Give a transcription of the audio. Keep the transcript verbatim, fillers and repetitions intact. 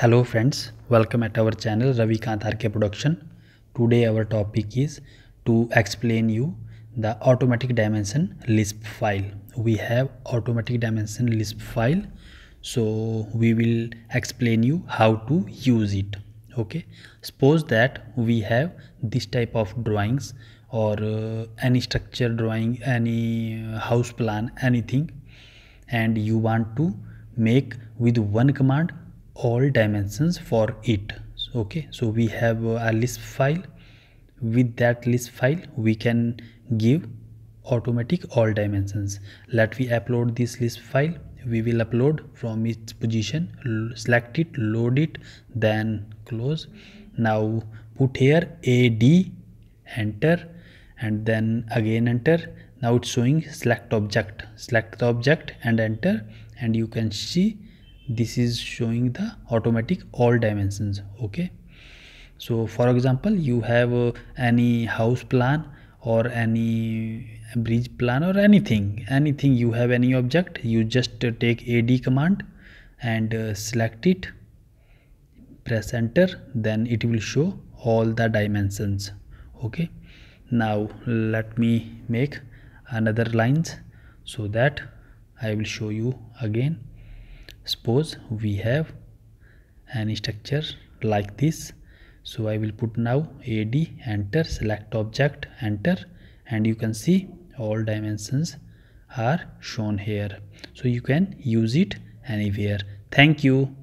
Hello friends, welcome at our channel Ravi Kant R K Production. Today our topic is to explain you the automatic dimension L I S P file. We have automatic dimension L I S P file, so we will explain you how to use it. Okay, suppose that we have this type of drawings or uh, any structure drawing, any house plan, anything, and you want to make with one command all dimensions for it. Okay, so we have a L I S P file. With that L I S P file we can give automatic all dimensions. Let me upload this L I S P file. We will upload from its position, select it, load it, then close. Now put here A D, enter, and then again enter. Now it's showing select object, select the object and enter, and you can see this is showing the automatic all dimensions. Okay, so for example you have uh, any house plan or any bridge plan or anything anything you have any object, you just uh, take A D command and uh, select it, press enter, then it will show all the dimensions. Okay, now let me make another lines so that I will show you again. Suppose we have any structure like this, so I will put now A D, enter, select object, enter, and you can see all dimensions are shown here. So you can use it anywhere. Thank you.